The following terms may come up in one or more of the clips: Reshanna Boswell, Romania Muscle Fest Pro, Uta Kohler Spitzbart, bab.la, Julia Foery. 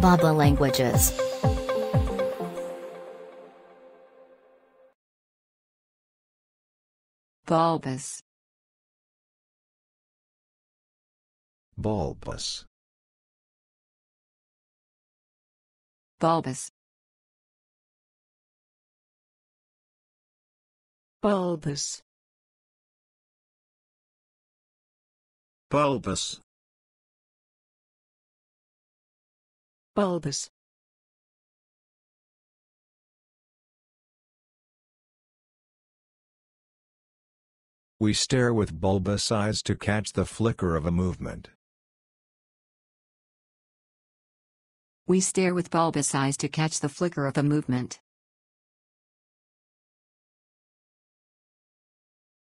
Bab.la languages. Bulbous. Bulbous. Bulbous. Bulbous. Bulbous. Bulbous. We stare with bulbous eyes to catch the flicker of a movement. We stare with bulbous eyes to catch the flicker of a movement.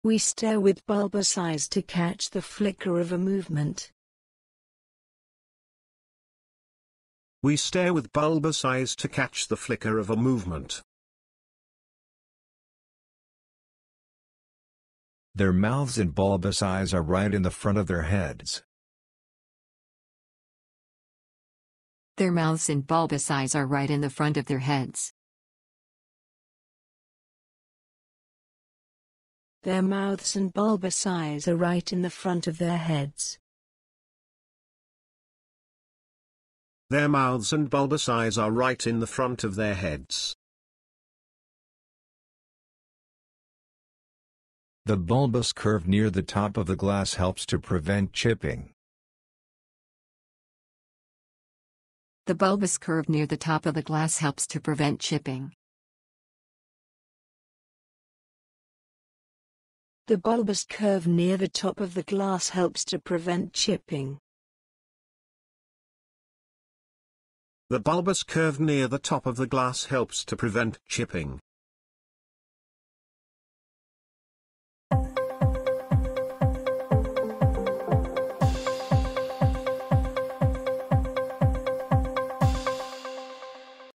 We stare with bulbous eyes to catch the flicker of a movement. We stare with bulbous eyes to catch the flicker of a movement. Their mouths and bulbous eyes are right in the front of their heads. Their mouths and bulbous eyes are right in the front of their heads. Their mouths and bulbous eyes are right in the front of their heads. Their mouths and bulbous eyes are right in the front of their heads. The bulbous curve near the top of the glass helps to prevent chipping. The bulbous curve near the top of the glass helps to prevent chipping. The bulbous curve near the top of the glass helps to prevent chipping. The bulbous curve near the top of the glass helps to prevent chipping.